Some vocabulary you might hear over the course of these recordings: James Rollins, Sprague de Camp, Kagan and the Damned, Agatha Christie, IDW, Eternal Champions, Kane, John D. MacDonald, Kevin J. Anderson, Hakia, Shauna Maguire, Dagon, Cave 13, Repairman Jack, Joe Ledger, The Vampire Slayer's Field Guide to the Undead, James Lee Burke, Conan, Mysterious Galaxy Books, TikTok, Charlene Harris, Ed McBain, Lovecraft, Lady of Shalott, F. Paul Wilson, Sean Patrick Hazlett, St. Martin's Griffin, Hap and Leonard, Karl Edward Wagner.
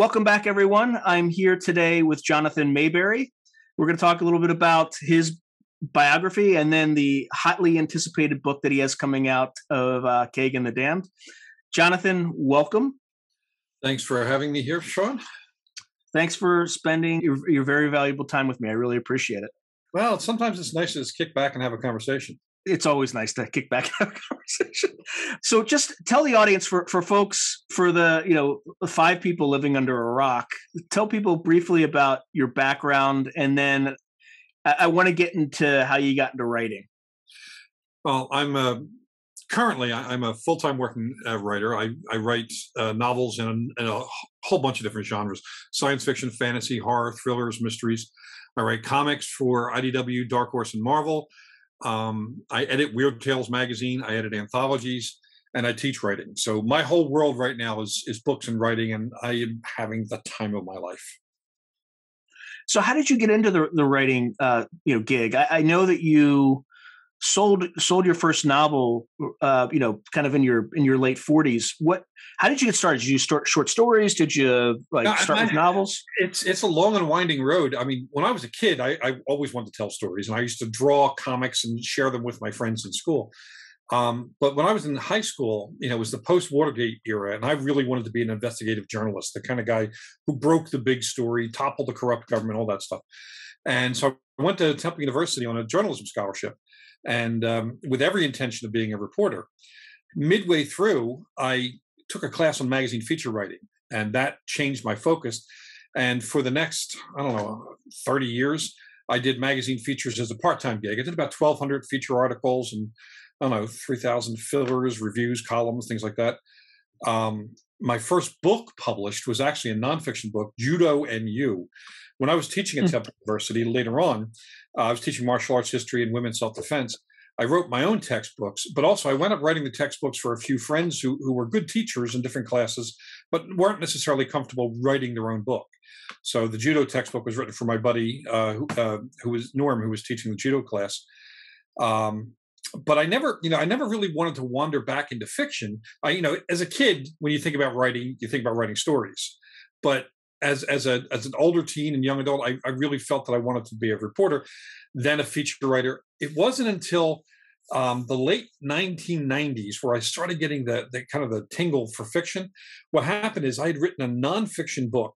Welcome back, everyone. I'm here today with Jonathan Maberry. We're going to talk a little bit about his biography and then the hotly anticipated book that he has coming out of Kagan and the Damned. Jonathan, welcome. Thanks for having me here, Sean. Thanks for spending your very valuable time with me. I really appreciate it. Well, sometimes it's nice to just kick back and have a conversation. It's always nice to kick back and have a conversation. So just tell the audience, for folks, for the, you know, five people living under a rock, tell people briefly about your background, and then I want to get into how you got into writing. Well, I'm currently a full-time working writer. I write novels in a whole bunch of different genres: science fiction, fantasy, horror, thrillers, mysteries. I write comics for IDW, Dark Horse, and Marvel. I edit Weird Tales magazine. I edit anthologies, and I teach writing. So my whole world right now is books and writing, and I am having the time of my life. So how did you get into the writing gig? I know that you sold your first novel, kind of in your late 40s. How did you get started? Did you start short stories? Did you start with novels? It's a long and winding road. I mean, when I was a kid, I always wanted to tell stories, and I used to draw comics and share them with my friends in school. But when I was in high school, it was the post-Watergate era, and I really wanted to be an investigative journalist, the kind of guy who broke the big story, toppled the corrupt government, all that stuff. And so I went to Temple University on a journalism scholarship, and with every intention of being a reporter. Midway through, I took a class on magazine feature writing, and that changed my focus. And for the next, 30 years, I did magazine features as a part-time gig. I did about 1,200 feature articles and, 3,000 fillers, reviews, columns, things like that. My first book published was actually a nonfiction book, Judo and You. When I was teaching at Temple University later on, I was teaching martial arts history and women's self-defense. I wrote my own textbooks, but also I went up writing the textbooks for a few friends who were good teachers in different classes, but weren't necessarily comfortable writing their own book. So the judo textbook was written for my buddy, who was Norm, who was teaching the judo class. But I never really wanted to wander back into fiction. As a kid, when you think about writing, you think about writing stories. But as an older teen and young adult, I really felt that I wanted to be a reporter, then a feature writer. It wasn't until the late 1990s where I started getting the kind of the tingle for fiction. What happened is I had written a nonfiction book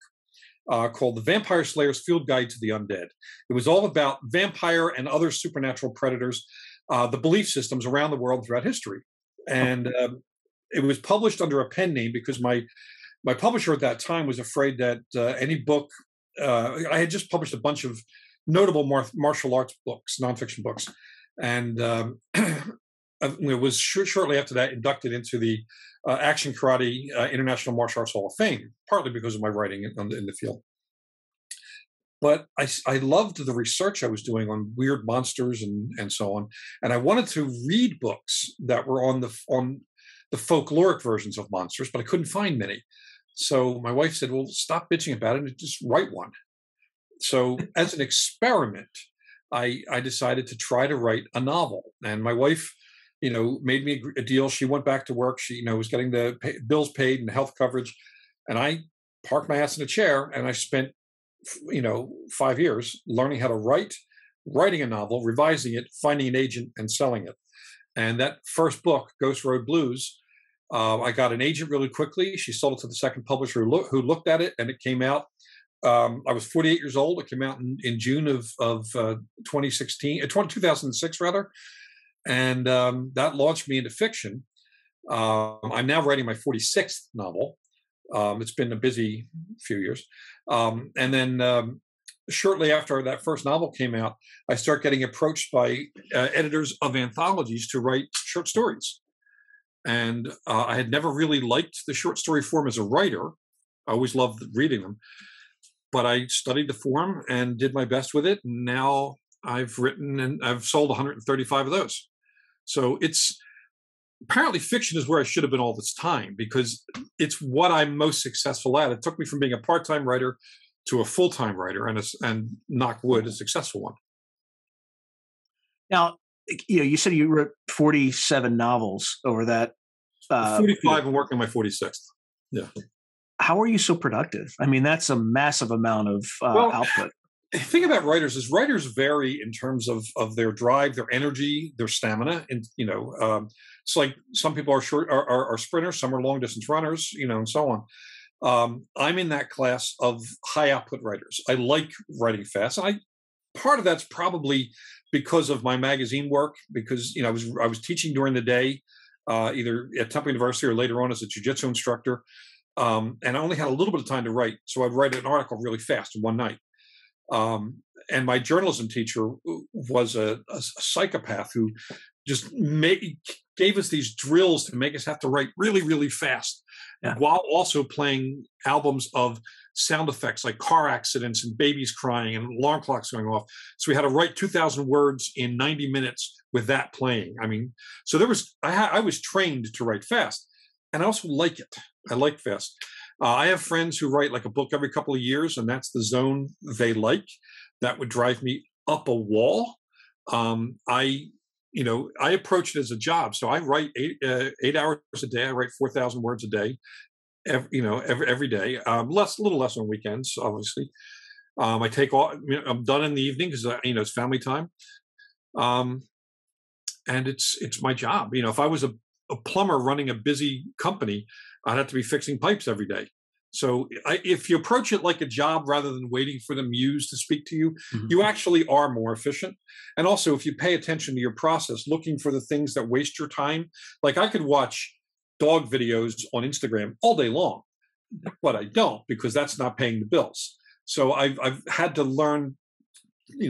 called The Vampire Slayer's Field Guide to the Undead. It was all about vampire and other supernatural predators, the belief systems around the world throughout history. And it was published under a pen name because my publisher at that time was afraid that any book, I had just published a bunch of notable martial arts books, nonfiction books. And it was shortly after that inducted into the Action Karate International Martial Arts Hall of Fame, partly because of my writing in the field. But I loved the research I was doing on weird monsters and so on. And I wanted to read books that were on the folkloric versions of monsters, but I couldn't find many. So my wife said, well, stop bitching about it and just write one. So as an experiment, I decided to try to write a novel. And my wife, made me a deal. She went back to work. She, was getting the bills paid and health coverage. And I parked my ass in a chair, and I spent 5 years learning how to writing a novel, revising it, finding an agent, and selling it. And that first book, Ghost Road Blues, I got an agent really quickly. She sold it to the second publisher who looked at it, and it came out. I was 48 years old. It came out in June of 2006 rather. And that launched me into fiction. I'm now writing my 46th novel. It's been a busy few years. And then shortly after that first novel came out, I start getting approached by editors of anthologies to write short stories. And I had never really liked the short story form as a writer. I always loved reading them. But I studied the form and did my best with it. And now I've written and I've sold 135 of those. So it's apparently fiction is where I should have been all this time, because it's what I'm most successful at. It took me from being a part-time writer to a full-time writer, and knock wood, a successful one. Now, you said you wrote 47 novels over that. 45 and working on my 46th. Yeah. how are you so productive? I mean, that's a massive amount of output. The thing about writers is writers vary in terms of their drive, their energy, their stamina. And, you know, it's like some people are short, are sprinters, some are long distance runners, you know, and so on. I'm in that class of high output writers. I like writing fast. And part of that's probably because of my magazine work, because, you know, I was teaching during the day, either at Temple University or later on as a jiu-jitsu instructor. And I only had a little bit of time to write. So I'd write an article really fast in one night. And my journalism teacher was a psychopath who just gave us these drills to make us have to write really, really fast, while also playing albums of sound effects like car accidents and babies crying and alarm clocks going off. So we had to write 2,000 words in 90 minutes with that playing. I mean, so there was I was trained to write fast, and I also like it. I like fast. I have friends who write like a book every couple of years, and that's the zone they like. That would drive me up a wall. I approach it as a job. So I write 8 hours a day. I write 4,000 words a day, every day. A little less on weekends, obviously. I take all. I'm done in the evening because it's family time, and it's my job. You know, if I was a plumber running a busy company, I'd have to be fixing pipes every day. So if you approach it like a job rather than waiting for the muse to speak to you, mm-hmm. you actually are more efficient. And also, if you pay attention to your process, looking for the things that waste your time. Like I could watch dog videos on Instagram all day long, but I don't, because that's not paying the bills. So I've had to learn,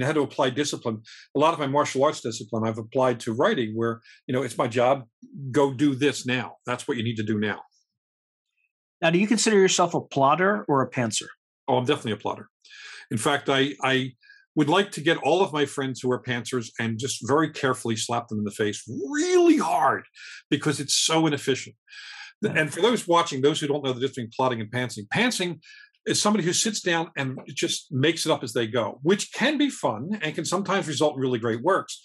how to apply discipline. A lot of my martial arts discipline I've applied to writing, where, it's my job. Go do this now. That's what you need to do now. Now, do you consider yourself a plotter or a pantser? Oh, I'm definitely a plotter. In fact, I would like to get all of my friends who are pantsers and just very carefully slap them in the face really hard, because it's so inefficient. And for those watching, those who don't know the difference between plotting and pantsing, pantsing is somebody who sits down and just makes it up as they go, which can be fun and can sometimes result in really great works.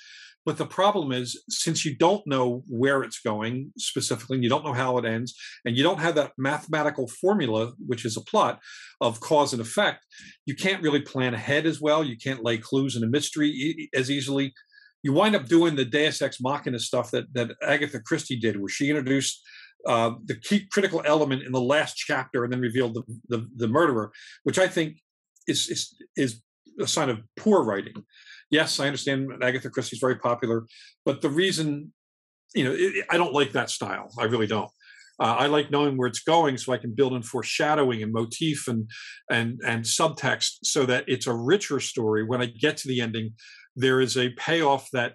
But the problem is, since you don't know where it's going specifically, and you don't know how it ends, and you don't have that mathematical formula, which is a plot, of cause and effect, you can't really plan ahead as well. You can't lay clues in a mystery as easily. You wind up doing the Deus Ex Machina stuff that Agatha Christie did, where she introduced the key critical element in the last chapter and then revealed the murderer, which I think is a sign of poor writing. Yes, I understand Agatha Christie's very popular, but the reason, I don't like that style. I really don't. I like knowing where it's going, so I can build in foreshadowing and motif and subtext, so that it's a richer story. When I get to the ending, there is a payoff that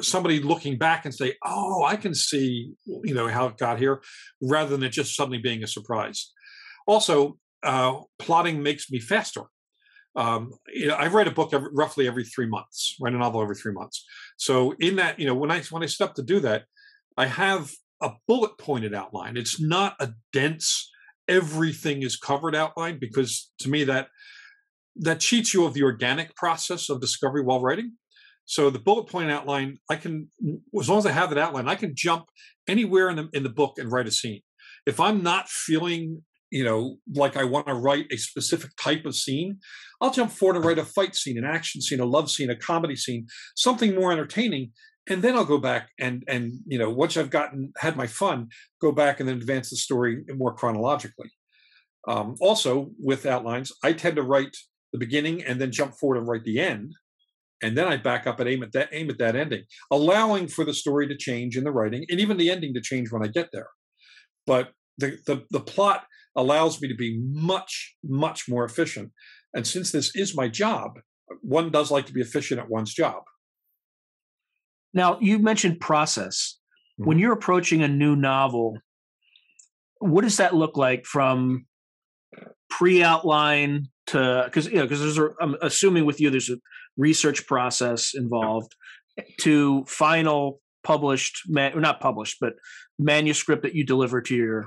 somebody looking back and say, "Oh, I can see, how it got here," rather than it just suddenly being a surprise. Also, plotting makes me faster. I write a book roughly every 3 months, write a novel every 3 months. So in that, when I step to do that, I have a bullet pointed outline. It's not a dense, everything is covered outline, because to me that cheats you of the organic process of discovery while writing. So the bullet point outline, as long as I have that outline, I can jump anywhere in the book and write a scene. If I'm not feeling like I want to write a specific type of scene, I'll jump forward and write a fight scene, an action scene, a love scene, a comedy scene, something more entertaining. And then I'll go back and once I've had my fun, go back and then advance the story more chronologically. Also with outlines, I tend to write the beginning and then jump forward and write the end. And then I back up and aim at that ending, allowing for the story to change in the writing and even the ending to change when I get there. But the plot allows me to be much, much more efficient. And since this is my job, one does like to be efficient at one's job. Now, you mentioned process. Mm-hmm. When you're approaching a new novel, what does that look like from pre-outline to, because I'm assuming with you, there's a research process involved, to final published, not published, but manuscript that you deliver to your...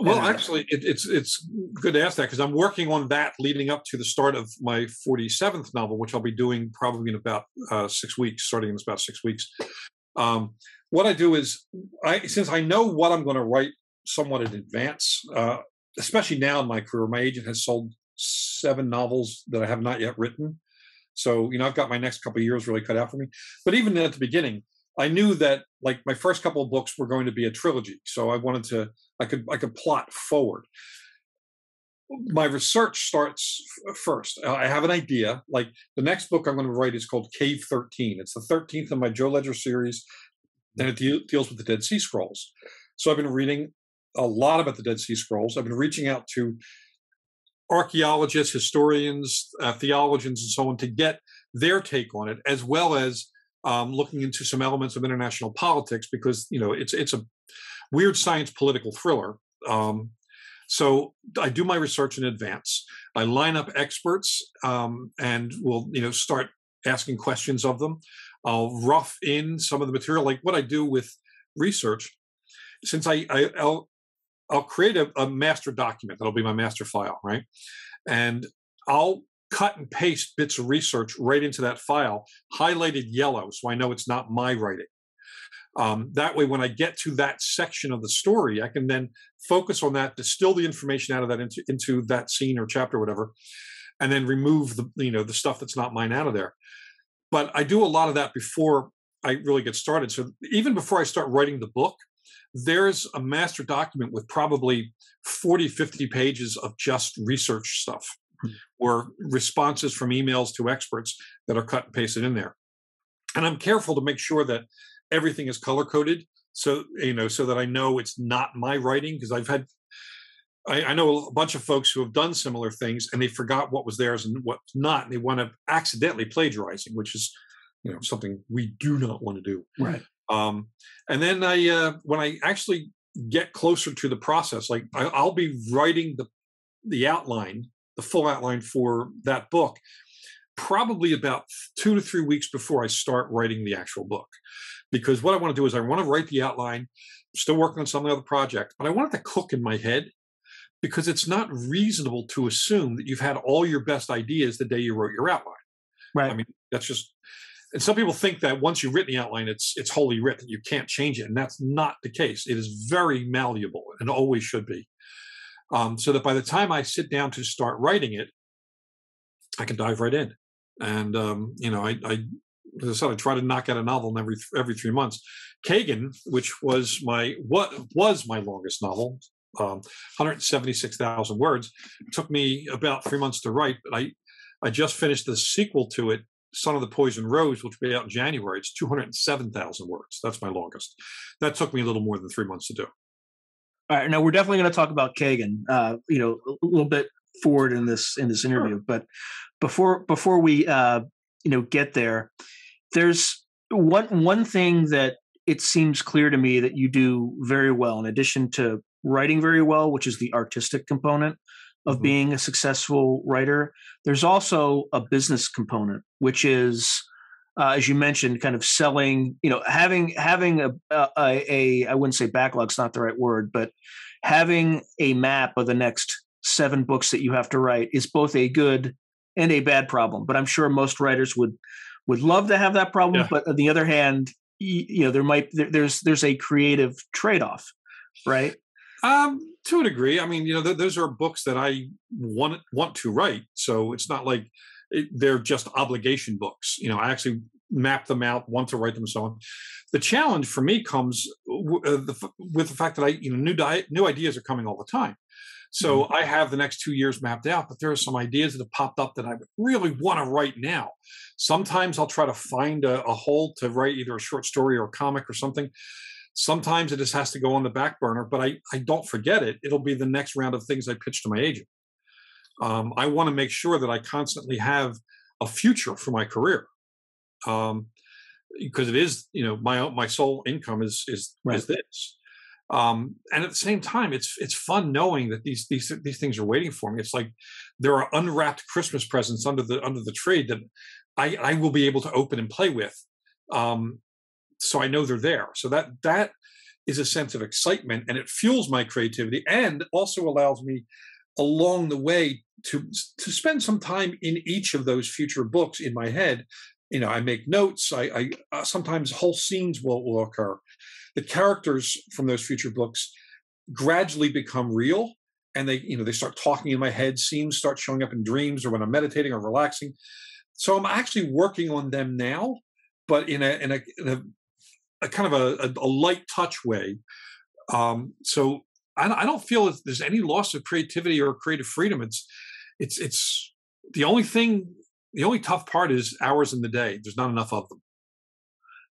Well, actually, it's good to ask that, because I'm working on that leading up to the start of my 47th novel, which I'll be doing probably in about 6 weeks, starting in about 6 weeks. What I do is, since I know what I'm going to write somewhat in advance, especially now in my career, my agent has sold 7 novels that I have not yet written. So, you know, I've got my next couple of years really cut out for me. But even at the beginning, I knew that like my first couple of books were going to be a trilogy. So I wanted to, I could plot forward. My research starts first. I have an idea. Like the next book I'm going to write is called Cave 13. It's the 13th in my Joe Ledger series, and it deals with the Dead Sea Scrolls. So I've been reading a lot about the Dead Sea Scrolls. I've been reaching out to archaeologists, historians, theologians, and so on to get their take on it, as well as looking into some elements of international politics, because you know it's a weird science political thriller. So I do my research in advance. I line up experts and will start asking questions of them. I'll rough in some of the material, like what I do with research. Since I'll create a master document that'll be my master file, right? And I'll cut and paste bits of research right into that file, highlighted yellow, so I know it's not my writing. That way, when I get to that section of the story, I can then focus on that, distill the information out of that into that scene or chapter or whatever, and then remove the the stuff that's not mine out of there. But I do a lot of that before I really get started. So even before I start writing the book, there's a master document with probably 40, 50 pages of just research stuff or responses from emails to experts that are cut and pasted in there. And I'm careful to make sure that everything is color coded. So, so that I know it's not my writing, because I've had, I know a bunch of folks who have done similar things and they forgot what was theirs and what's not. And they wound up accidentally plagiarizing, which is, something we do not want to do. Right. And then when I actually get closer to the process, like I'll be writing the outline, the full outline for that book, probably about 2 to 3 weeks before I start writing the actual book. Because what I want to do is I want to write the outline, still working on some other project, but I want it to cook in my head, because it's not reasonable to assume that you've had all your best ideas the day you wrote your outline. Right. I mean, that's just... And some people think that once you've written the outline, it's holy writ, that you can't change it. And that's not the case. It is very malleable and always should be. So that by the time I sit down to start writing it, I can dive right in. And, as I said, I try to knock out a novel every 3 months. Kagan, which was my longest novel, 176,000 words, took me about 3 months to write. But I just finished the sequel to it, Son of the Poisoned Rose, which will be out in January. It's 207,000 words. That's my longest. That took me a little more than 3 months to do. All right. Now we're definitely going to talk about Kagan, a little bit forward in this interview. Sure. But before we get there, there's one thing that it seems clear to me that you do very well, in addition to writing very well, which is the artistic component of being a successful writer. There's also a business component, which is, as you mentioned, kind of selling, having a I wouldn't say backlog's not the right word, but having a map of the next 7 books that you have to write is both a good and a bad problem. But I'm sure most writers would love to have that problem. Yeah. But on the other hand, there's a creative trade-off, right? To a degree. I mean, those are books that I want to write. So it's not like they're just obligation books. I actually map them out, want to write them, and so on. The challenge for me comes with the fact that new ideas are coming all the time. So I have the next 2 years mapped out, but there are some ideas that have popped up that I would really want to write now. Sometimes I'll try to find a hole to write either a short story or a comic or something. Sometimes it just has to go on the back burner, but I don't forget it. It'll be the next round of things I pitch to my agent. I want to make sure that I constantly have a future for my career, because it is, my sole income is this. And at the same time, it's fun knowing that these things are waiting for me. It's like there are unwrapped Christmas presents under the trade that I will be able to open and play with. So I know they're there. So that is a sense of excitement, and it fuels my creativity, and also allows me along the way to spend some time in each of those future books in my head. I make notes. I sometimes whole scenes will occur. The characters from those future books gradually become real, and they, you know, they start talking in my head. Scenes start showing up in dreams or when I'm meditating or relaxing. So I'm actually working on them now, but in a kind of a light touch way. So I don't feel that there's any loss of creativity or creative freedom. It's the only thing. The only tough part is hours in the day. There's not enough of them.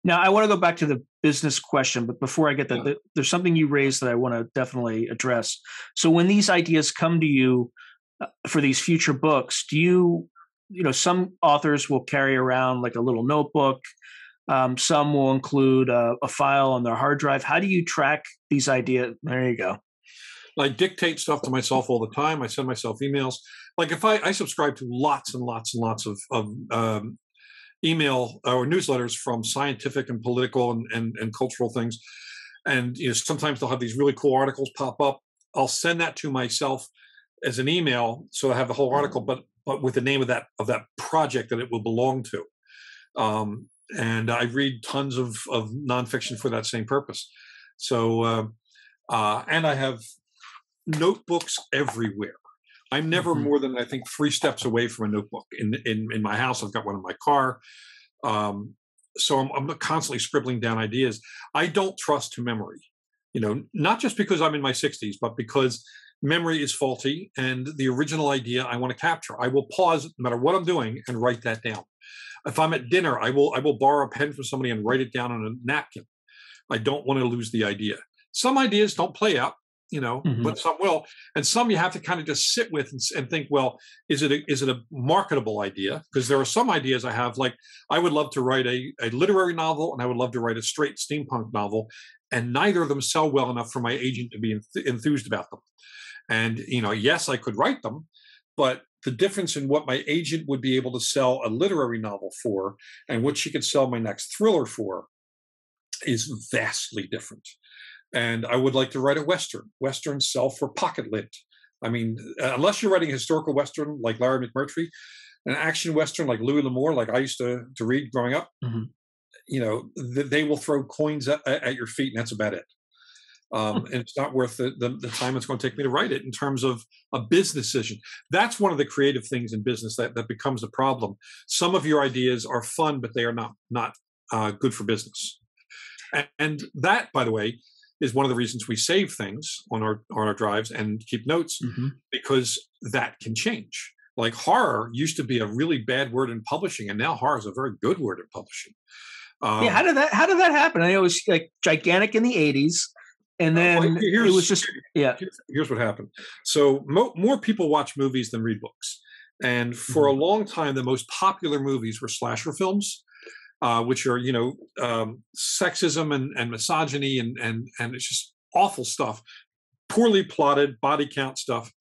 Now, I want to go back to the business question, but before I get that, there's something you raised that I want to definitely address. So when these ideas come to you for these future books, do you, you know, some authors will carry around like a little notebook. Some will include a file on their hard drive. How do you track these ideas? There you go. I dictate stuff to myself all the time. I send myself emails. Like if I subscribe to lots and lots and lots of email or newsletters from scientific and political and cultural things. And you know, sometimes they'll have these really cool articles pop up. I'll send that to myself as an email. So I have the whole article, but with the name of that project that it will belong to. And I read tons of nonfiction for that same purpose. So, and I have notebooks everywhere. I'm never more than, I think, 3 steps away from a notebook. In my house, I've got one in my car. So I'm constantly scribbling down ideas. I don't trust to memory, you know, not just because I'm in my 60s, but because memory is faulty and the original idea I want to capture. I will pause no matter what I'm doing and write that down. If I'm at dinner, I will borrow a pen from somebody and write it down on a napkin. I don't want to lose the idea. Some ideas don't play out, you know, but some will, and some you have to kind of just sit with and think, well, is it a marketable idea? Because there are some ideas I have, like I would love to write a literary novel and I would love to write a straight steampunk novel, and neither of them sell well enough for my agent to be enthused about them. And, you know, yes, I could write them, but the difference in what my agent would be able to sell a literary novel for and what she could sell my next thriller for is vastly different. And I would like to write a Western. Westerns sell for pocket lint. I mean, unless you're writing a historical Western like Larry McMurtry, an action Western like Louis L'Amour, like I used to read growing up, you know, they will throw coins at your feet, and that's about it. And it's not worth the time it's going to take me to write it in terms of a business decision. That's one of the creative things in business that becomes a problem. Some of your ideas are fun, but they are not good for business. And that, by the way, is one of the reasons we save things on our drives and keep notes, because that can change. Like horror used to be a really bad word in publishing, and now horror is a very good word in publishing. Yeah, how did that happen? I know it was like gigantic in the 80s, and then it was just Here's what happened. So more people watch movies than read books, and for a long time, the most popular movies were slasher films. Which are, you know, sexism and misogyny and it's just awful stuff, poorly plotted body count stuff.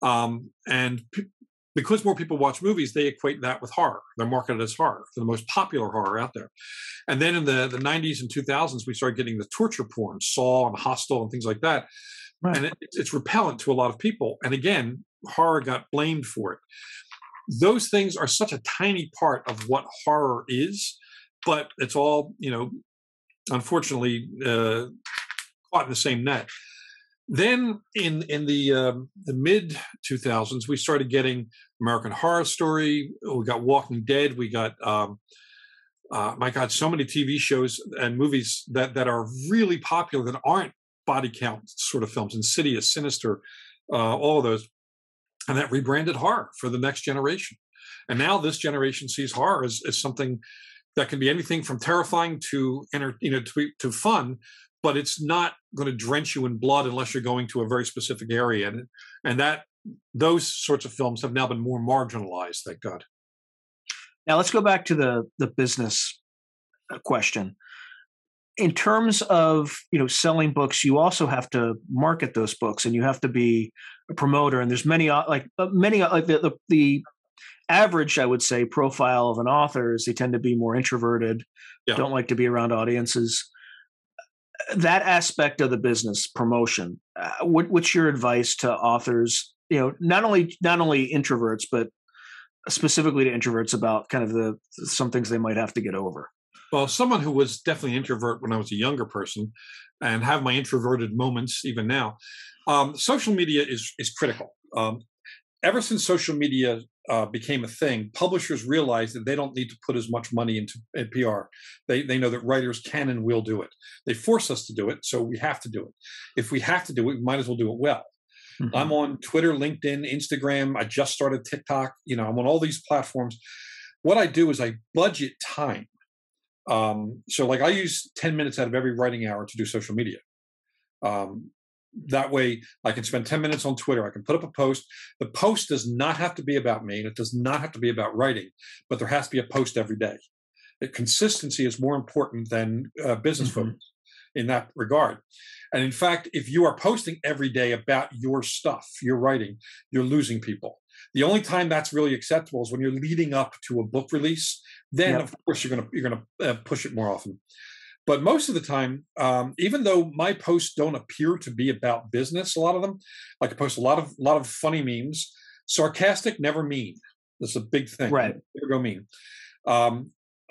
And because more people watch movies, they equate that with horror. They're marketed as horror. They're the most popular horror out there. And then in the 90s and 2000s, we started getting the torture porn, Saw and Hostel and things like that. Right. And it's repellent to a lot of people. And again, horror got blamed for it. Those things are such a tiny part of what horror is, but it's all, you know, unfortunately caught in the same net. Then in the mid 2000s, we started getting American Horror Story. We got Walking Dead. We got my God, so many TV shows and movies that are really popular that aren't body count sort of films. Insidious, Sinister, all of those. And that rebranded horror for the next generation. And now this generation sees horror as something that can be anything from terrifying to fun, but it's not going to drench you in blood unless you're going to a very specific area. And that those sorts of films have now been more marginalized, thank God. Now let's go back to the business question. In terms of, you know, selling books, you also have to market those books, and you have to be a promoter. And there's the average, I would say, profile of an author is they tend to be more introverted, don't like to be around audiences. That aspect of the business, promotion. What's your advice to authors? You know, not only introverts, but specifically to introverts about kind of some things they might have to get over. Well, someone who was definitely an introvert when I was a younger person and have my introverted moments even now, social media is critical. Ever since social media became a thing, publishers realized that they don't need to put as much money into PR. They know that writers can and will do it. They force us to do it, so we have to do it. If we have to do it, we might as well do it well. Mm-hmm. I'm on Twitter, LinkedIn, Instagram. I just started TikTok. You know, I'm on all these platforms. What I do is I budget time. So like I use 10 minutes out of every writing hour to do social media. That way I can spend 10 minutes on Twitter. I can put up a post. The post does not have to be about me and it does not have to be about writing, but there has to be a post every day. Consistency is more important than business focus in that regard. And in fact, if you are posting every day about your stuff, your writing, you're losing people. The only time that's really acceptable is when you're leading up to a book release. Then, of course, you're going to push it more often. But most of the time, even though my posts don't appear to be about business, a lot of them, like I post a lot of funny memes. Sarcastic, never mean. That's a big thing. Right. Never go mean.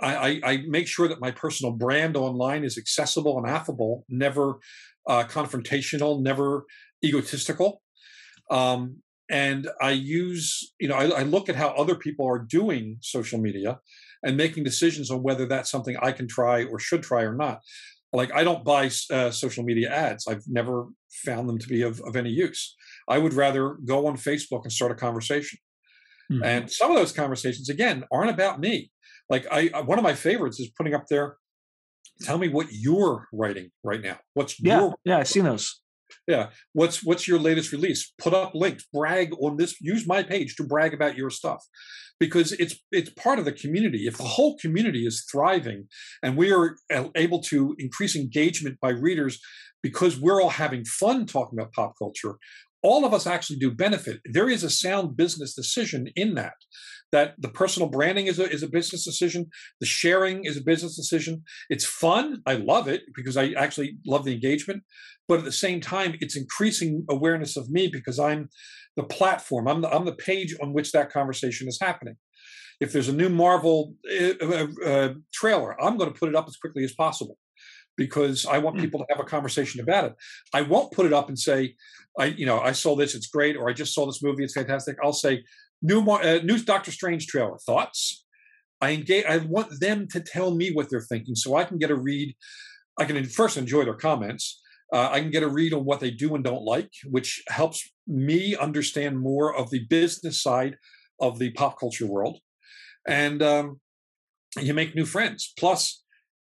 I make sure that my personal brand online is accessible and affable, never confrontational, never egotistical. And I use, I look at how other people are doing social media and making decisions on whether that's something I can try or should try or not. Like I don't buy social media ads. I've never found them to be of any use. I would rather go on Facebook and start a conversation. Mm-hmm. And some of those conversations, again, aren't about me. Like one of my favorites is putting up there, tell me what you're writing right now. What's your I've seen those. Yeah. What's your latest release? Put up links, brag on this, use my page to brag about your stuff because it's part of the community. If the whole community is thriving and we are able to increase engagement by readers because we're all having fun talking about pop culture, all of us actually do benefit. There is a sound business decision in that the personal branding is a business decision. The sharing is a business decision. It's fun. I love it because I actually love the engagement. But at the same time, it's increasing awareness of me because I'm the platform. I'm the page on which that conversation is happening. If there's a new Marvel trailer, I'm going to put it up as quickly as possible, because I want people to have a conversation about it. I won't put it up and say, I saw this, it's great, or I just saw this movie, it's fantastic. I'll say, new Doctor Strange trailer, thoughts? I want them to tell me what they're thinking so I can get a read. I can first enjoy their comments. I can get a read on what they do and don't like, which helps me understand more of the business side of the pop culture world. And you make new friends. Plus,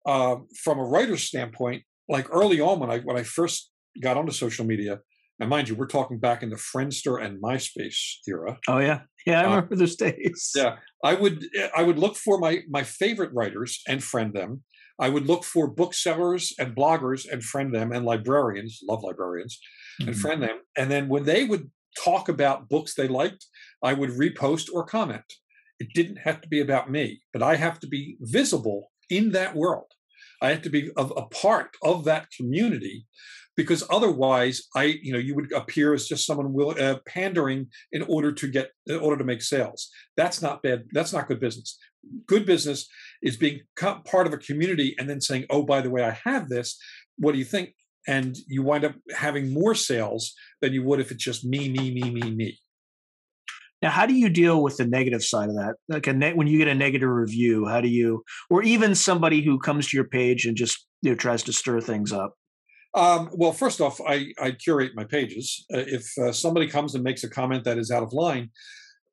from a writer's standpoint, like early on when I first got onto social media, and mind you, we're talking back in the Friendster and MySpace era. Oh yeah, yeah, I remember those days. Yeah, I would look for my favorite writers and friend them. I would look for booksellers and bloggers and friend them, and librarians, love librarians, and friend them. And then when they would talk about books they liked, I would repost or comment. It didn't have to be about me, but I have to be visible in that world. I have to be a part of that community, because otherwise, you would appear as just someone pandering in order to make sales. That's not bad. That's not good business. Good business is being part of a community and then saying, "Oh, by the way, I have this. What do you think?" And you wind up having more sales than you would if it's just me, me, me, me, me. Now, how do you deal with the negative side of that? Like when you get a negative review, how do you, or even somebody who comes to your page and just tries to stir things up? Well, first off, I curate my pages. If somebody comes and makes a comment that is out of line,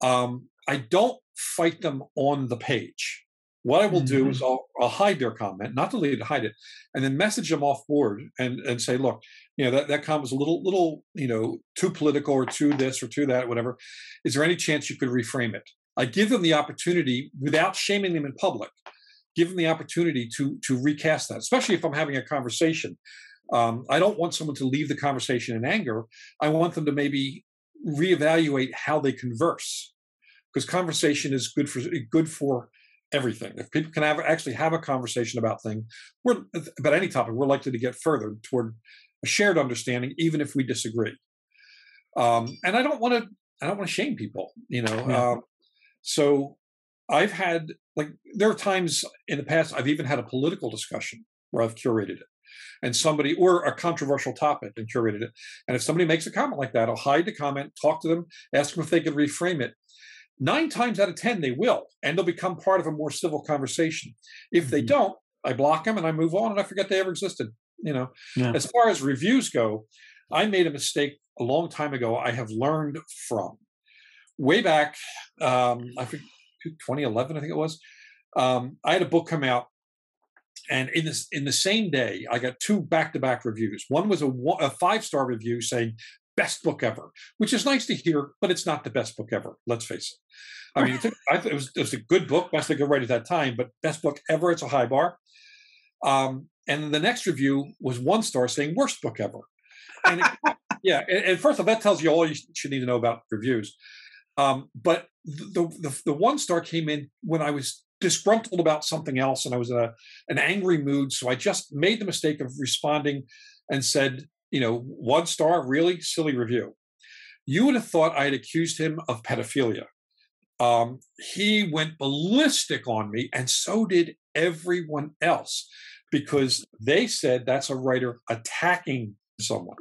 I don't fight them on the page. What I will do is I'll hide their comment, not delete it, hide it, and then message them off board and say, look, that comment was a little, too political or too this or too that, whatever. Is there any chance you could reframe it? I give them the opportunity without shaming them in public, give them the opportunity to recast that, especially if I'm having a conversation. I don't want someone to leave the conversation in anger. I want them to maybe reevaluate how they converse, because conversation is good for everything. If people can actually have a conversation about things, about any topic, we're likely to get further toward a shared understanding, even if we disagree. And I don't want to shame people, so I've had, like, there are times in the past I've even had a political discussion where I've curated it, and somebody, or a controversial topic and curated it. And if somebody makes a comment like that, I'll hide the comment, talk to them, ask them if they could reframe it. 9 times out of 10, they will, and they'll become part of a more civil conversation. If they don't, I block them and I move on and I forget they ever existed. You know, as far as reviews go, I made a mistake a long time ago. I have learned from way back, I think 2011, I think it was. I had a book come out, and in the same day, I got 2 back-to-back reviews. One was a 5-star review saying best book ever, which is nice to hear, but it's not the best book ever. Let's face it. I mean, it was a good book, best I could write at that time, but best book ever. It's a high bar. And the next review was 1-star saying worst book ever. And and first of all, that tells you all you should need to know about reviews. But the 1-star came in when I was disgruntled about something else and I was in an angry mood. So I just made the mistake of responding and said, 1-star, really silly review. You would have thought I had accused him of pedophilia. He went ballistic on me, and so did everyone else, because they said that's a writer attacking someone.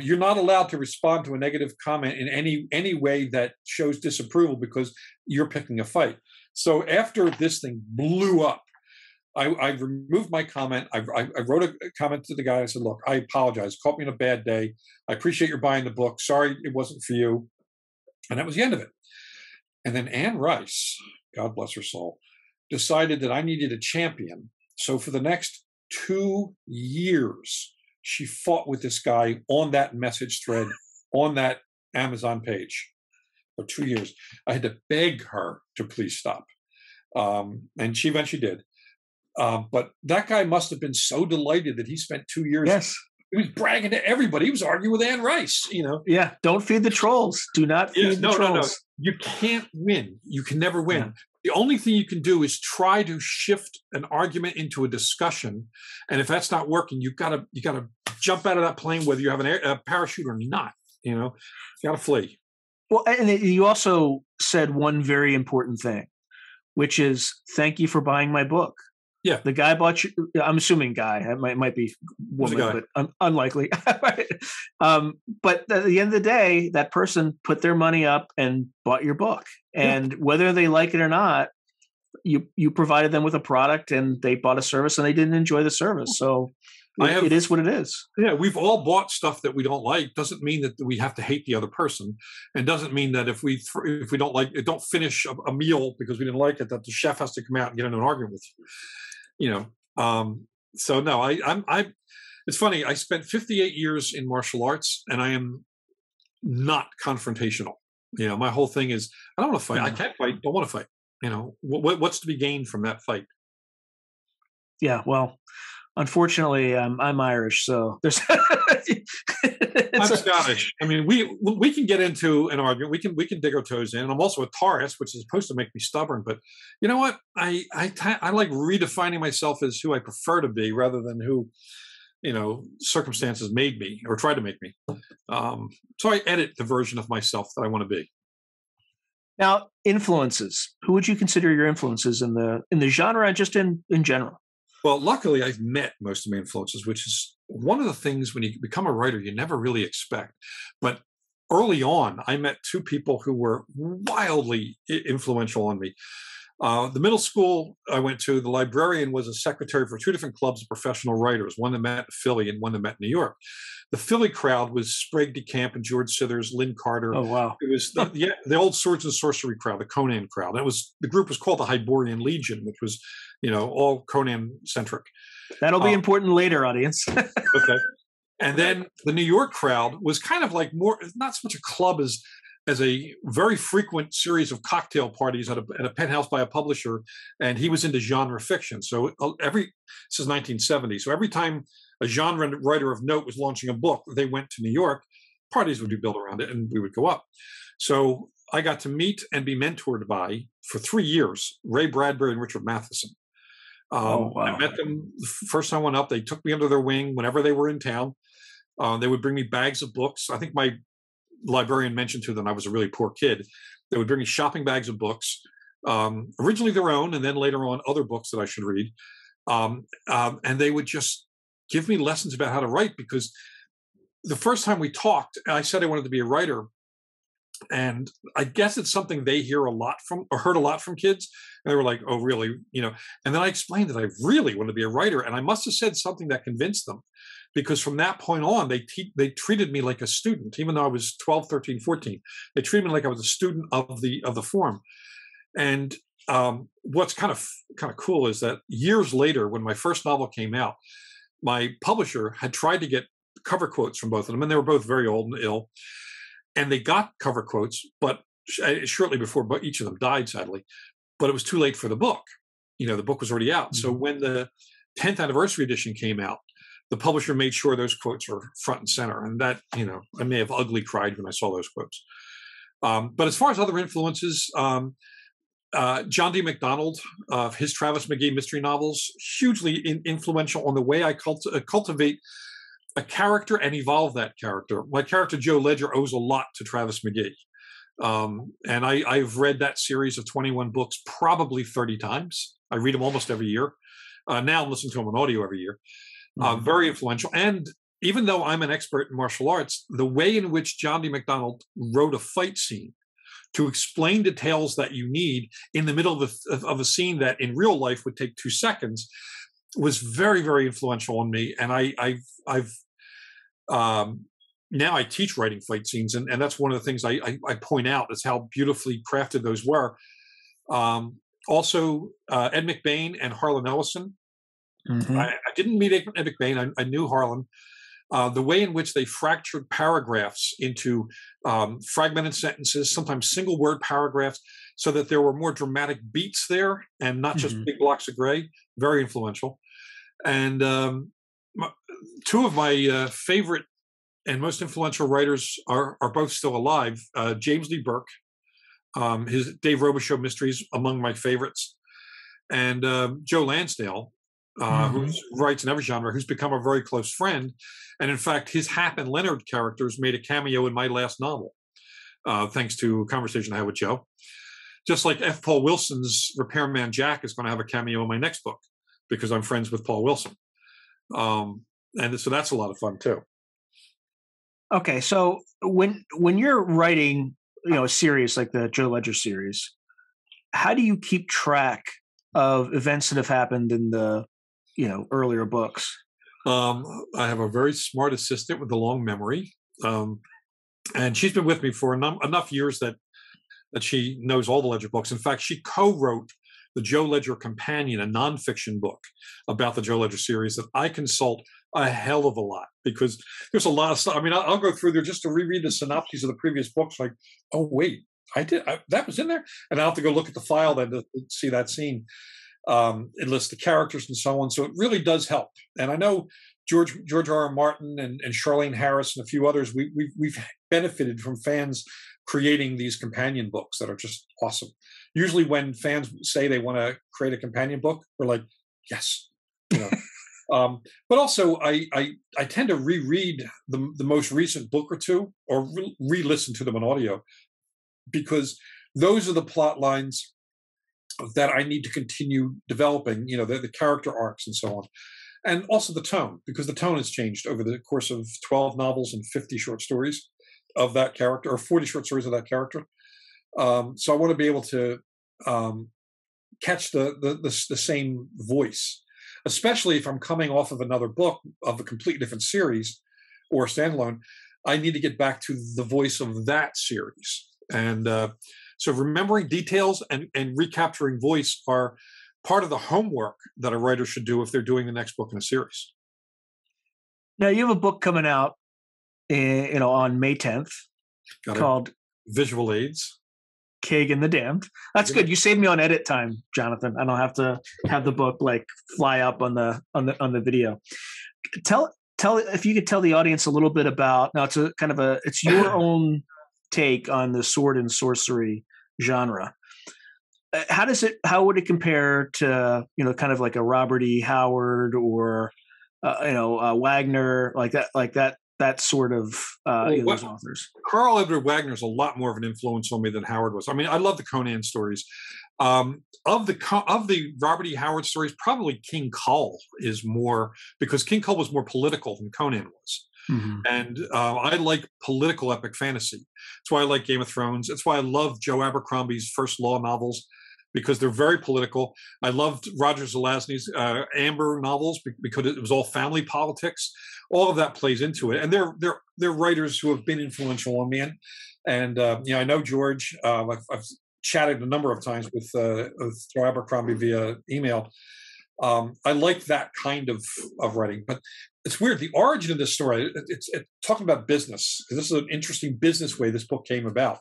You're not allowed to respond to a negative comment in any way that shows disapproval, because you're picking a fight. So after this thing blew up, I removed my comment. I wrote a comment to the guy. I said, look, I apologize. Caught me on a bad day. I appreciate your buying the book. Sorry it wasn't for you. And that was the end of it. And then Anne Rice, God bless her soul, decided that I needed a champion. So for the next 2 years, she fought with this guy on that message thread, on that Amazon page. For 2 years, I had to beg her to please stop. And she eventually did. But that guy must have been so delighted that he spent 2 years. Yes. He was bragging to everybody. He was arguing with Anne Rice, Yeah, don't feed the trolls. Do not feed the trolls. No. You can't win. You can never win. Yeah. The only thing you can do is try to shift an argument into a discussion, and if that's not working, you gotta jump out of that plane, whether you have a parachute or not. You gotta flee. Well, and you also said one very important thing, which is thank you for buying my book. Yeah, the guy bought you. I'm assuming guy. It might be woman, but unlikely. But at the end of the day, that person put their money up and bought your book, and whether they like it or not, you provided them with a product, and they bought a service, and they didn't enjoy the service. So it is what it is. Yeah, we've all bought stuff that we don't like. Doesn't mean that we have to hate the other person, and doesn't mean that if we don't like it, don't finish a meal because we didn't like it, that the chef has to come out and get into an argument with you. So no, I'm it's funny. I spent 58 years in martial arts, and I am not confrontational. My whole thing is I don't want to fight. I can't fight. Don't want to fight. What's to be gained from that fight? Yeah. Well, unfortunately, I'm Irish, so there's. I'm Scottish. I mean, we can get into an argument. We can dig our toes in. And I'm also a Taurus, which is supposed to make me stubborn. But you know what? I like redefining myself as who I prefer to be, rather than who, circumstances made me or tried to make me. So I edit the version of myself that I want to be. Now, influences. Who would you consider your influences in the genre and just in general? Well, luckily, I've met most of my influences, which is one of the things when you become a writer you never really expect. But early on, I met 2 people who were wildly influential on me. The middle school I went to, the librarian was a secretary for 2 different clubs of professional writers, one that met in Philly and one that met in New York. The Philly crowd was Sprague de Camp and George Sithers, Lynn Carter. Oh, wow. It was the old swords and sorcery crowd, the Conan crowd. The group was called the Hyborian Legion, which was, all Conan-centric. That'll be important later, audience. Okay. And then the New York crowd was kind of like more, not so much a club as a very frequent series of cocktail parties at a penthouse by a publisher, and he was into genre fiction. So this is 1970. So every time a genre writer of note was launching a book, they went to New York. Parties would be built around it, and we would go up. So I got to meet and be mentored by, for 3 years, Ray Bradbury and Richard Matheson. Oh, wow. I met them the first time I went up. They took me under their wing whenever they were in town. They would bring me bags of books. I think my librarian mentioned to them I was a really poor kid. They would bring me shopping bags of books. originally their own, and then later on other books that I should read. And they would just give me lessons about how to write, because the first time we talked, I said I wanted to be a writer. And I guess it's something they hear a lot from, or heard a lot from kids. And they were like, oh, really? You know, and then I explained that I really wanted to be a writer. And I must have said something that convinced them, because from that point on, they treated me like a student, even though I was 12, 13, 14. They treated me like I was a student of the form. And what's kind of cool is that years later, when my first novel came out, my publisher had tried to get cover quotes from both of them. And they were both very old and ill. And they got cover quotes, but shortly before, but each of them died, sadly. But it was too late for the book. You know, the book was already out. So when the 10th anniversary edition came out, the publisher made sure those quotes were front and center. And that, you know, I may have ugly cried when I saw those quotes. But as far as other influences, John D. MacDonald, his Travis McGee mystery novels, hugely influential on the way I cultivate a character and evolve that character. My character, Joe Ledger, owes a lot to Travis McGee. And I've read that series of 21 books probably 30 times. I read them almost every year. Now I listen to them on audio every year. Very influential. And even though I'm an expert in martial arts, the way in which John D. MacDonald wrote a fight scene to explain details that you need in the middle of a scene that in real life would take 2 seconds was very, very influential on me. And I've now I teach writing fight scenes, and that's one of the things I point out is how beautifully crafted those were. Also, Ed McBain and Harlan Ellison. I didn't meet Ed McBain. I knew Harlan. The way in which they fractured paragraphs into fragmented sentences, sometimes single word paragraphs, so that there were more dramatic beats there and not just big blocks of gray. Very influential. And two of my favorite and most influential writers are both still alive. James Lee Burke, his Dave Robichaux mysteries, among my favorites. And Joe Lansdale, who writes in every genre, who's become a very close friend. And in fact, his Hap and Leonard characters made a cameo in my last novel, thanks to a conversation I had with Joe. Just like F. Paul Wilson's Repairman Jack is going to have a cameo in my next book because I'm friends with Paul Wilson. And so that's a lot of fun too. Okay. So when you're writing, you know, a series like the Joe Ledger series, how do you keep track of events that have happened in the, you know, earlier books? I have a very smart assistant with a long memory. And she's been with me for enough years that she knows all the Ledger books. In fact, she co-wrote the Joe Ledger Companion, a nonfiction book about the Joe Ledger series that I consult a hell of a lot because there's a lot of stuff. I mean, I'll go through there just to reread the synopses of the previous books. Like, oh, wait, that was in there. And I'll have to go look at the file then to see that scene. It lists the characters and so on. So it really does help. And I know George R. R. Martin and Charlene Harris and a few others, we've benefited from fans creating these companion books that are just awesome. Usually when fans say they want to create a companion book, we're like, yes. You know? But also I tend to reread the most recent book or two or re-listen to them on audio because those are the plot lines that I need to continue developing, you know, the character arcs and so on. And also the tone, because the tone has changed over the course of 12 novels and 50 short stories of that character, or 40 short stories of that character. So I want to be able to catch the same voice, especially if I'm coming off of another book of a completely different series or standalone. I need to get back to the voice of that series. And so remembering details and recapturing voice are part of the homework that a writer should do if they're doing the next book in a series. Now you have a book coming out, you know, on May 10th called Visual Aids. Kagan and the Damned. That's good. You saved me on edit time, Jonathan. I don't have to have the book like fly up on the video. Tell if you could tell the audience a little bit about now. It's a kind of it's your own take on the sword and sorcery genre. How would it compare to, you know, kind of like a Robert E. Howard or Wagner, like that that sort of those authors. Karl Edward Wagner is a lot more of an influence on me than Howard was. I mean, I love the Conan stories. Of the Robert E. Howard stories, probably King Cull is more, because King Cull was more political than Conan was. Mm-hmm. And I like political epic fantasy. That's why I like Game of Thrones. That's why I love Joe Abercrombie's first law novels, because they're very political. I loved Roger Zelazny's Amber novels because it was all family politics. All of that plays into it. And they're writers who have been influential on me. And you know, I know George. I've chatted a number of times with Joe Abercrombie via email. I like that kind of writing, but it's weird. The origin of this story, it's talking about business, because this is an interesting business way this book came about.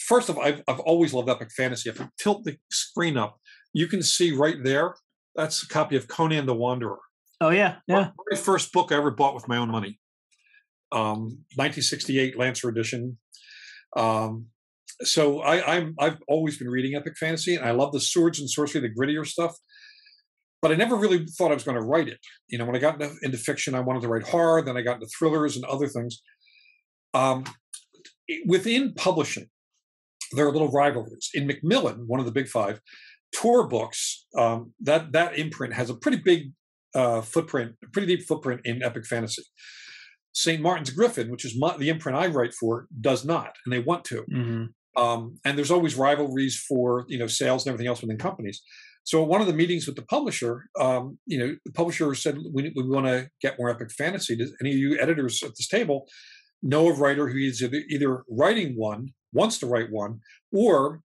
First of all, I've always loved epic fantasy. If you tilt the screen up, you can see right there, that's a copy of Conan the Wanderer. Oh, yeah. Yeah. My first book I ever bought with my own money. 1968 Lancer edition. So I've always been reading epic fantasy, and I love the swords and sorcery, the grittier stuff. But I never really thought I was going to write it. You know, when I got into fiction, I wanted to write horror. Then I got into thrillers and other things. Within publishing, there are little rivalries. In Macmillan, one of the big five, Tor Books, that imprint has a pretty big footprint, a pretty deep footprint in epic fantasy. St. Martin's Griffin, which is the imprint I write for, does not, and they want to. Mm-hmm. And there's always rivalries for, you know, sales and everything else within companies. So at one of the meetings with the publisher, you know, the publisher said, we want to get more epic fantasy. Does any of you editors at this table know a writer who is either writing one, wants to write one, or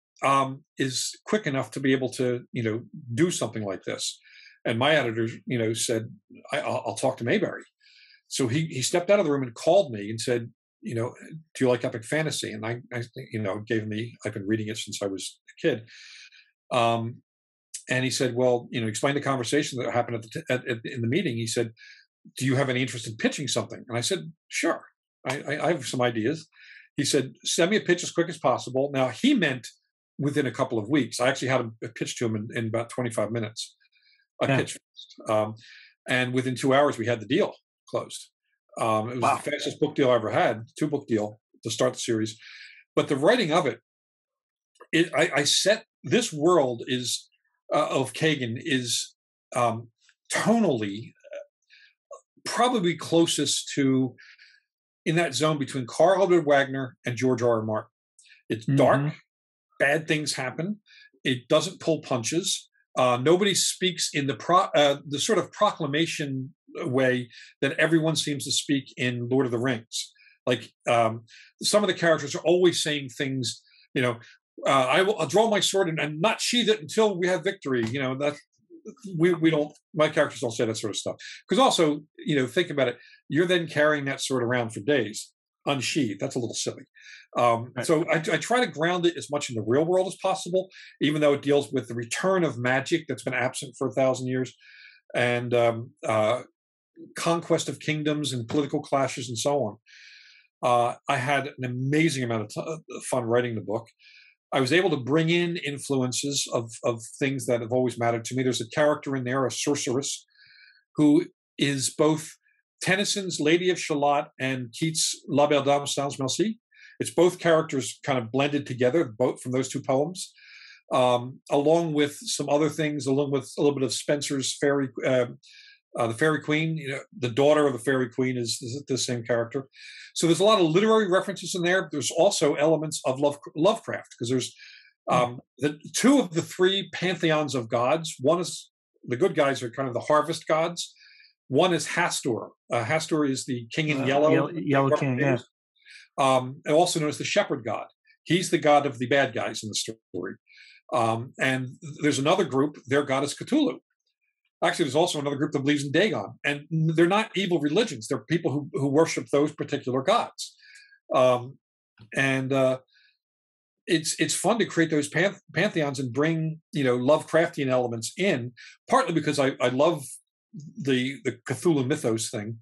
is quick enough to be able to, you know, do something like this? And my editor, you know, said, I'll talk to Maberry. So he stepped out of the room and called me and said, you know, do you like epic fantasy? And I you know, gave me, I've been reading it since I was a kid. And he said, well, you know, explain the conversation that happened in the meeting. He said, do you have any interest in pitching something? And I said, sure, I have some ideas. He said, send me a pitch as quick as possible. Now, he meant within a couple of weeks. I actually had a pitch to him in about 25 minutes. Pitch. And within 2 hours, we had the deal closed. It was the fastest book deal I ever had, two-book deal to start the series. But the writing of it, I set this world is... of Kagan is tonally probably closest to, in that zone between Karl Edward Wagner and George R. R. Martin. It's dark, bad things happen. It doesn't pull punches. Nobody speaks in the sort of proclamation way that everyone seems to speak in Lord of the Rings. Like some of the characters are always saying things, you know, I'll draw my sword and not sheathe it until we have victory. You know, that we don't, my characters don't say that sort of stuff. Because also, you know, think about it. You're then carrying that sword around for days, unsheathed. That's a little silly. Right. So I try to ground it as much in the real world as possible, even though it deals with the return of magic that's been absent for 1,000 years, and conquest of kingdoms and political clashes and so on. I had an amazing amount of fun writing the book. I was able to bring in influences of things that have always mattered to me. There's a character in there, a sorceress, who is both Tennyson's Lady of Shalott and Keats' La Belle Dame sans Merci. It's both characters kind of blended together, both from those two poems, along with some other things, along with a little bit of Spencer's Fairy, the Fairy Queen. You know, the daughter of the Fairy Queen is the same character. So there's a lot of literary references in there. There's also elements of Lovecraft, because there's the two of the three pantheons of gods. One is, the good guys are kind of the harvest gods. One is Hastur. Hastur is the king in yellow king, yeah. And also known as the shepherd god. He's the god of the bad guys in the story. And there's another group, their god is Cthulhu. Actually, there's also another group that believes in Dagon, and they're not evil religions. They're people who worship those particular gods, and it's fun to create those pantheons and bring, you know, Lovecraftian elements in. Partly because I love the Cthulhu mythos thing.